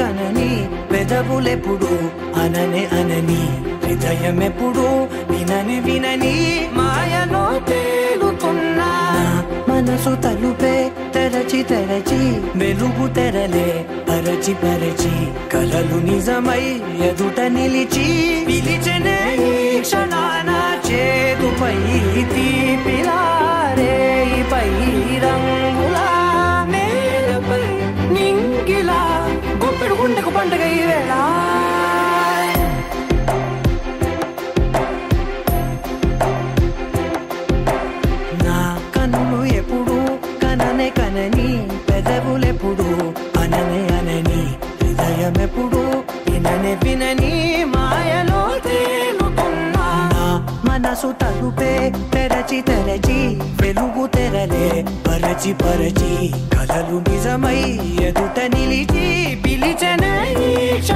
కనని పెదవులెప్పుడు అనని హృదయమెప్పుడు వినని మాయలో తేలుతున్నా మనసు తలుపే తెరచి వెలుగు తెరలే పరచి కలలు నిజమై ఎదుట నిలిచి పిలిచెనే క్షణాన చేదుపై తీపిలా రేపై రంగులా నేలపై నింగిలా గుప్పెడు గుండెకు పండుగ ఈ వేళ నా కనులు ఎప్పుడు కనని పెదవులెప్పుడు అనని హృదయమెప్పుడు వినని మాయలో తేలుతున్నా మనసు తలుపే తెరచి వెలుగు తెరలే పరచి కలలు నిజమై ఎదుట నిలిచి పిలిచెనే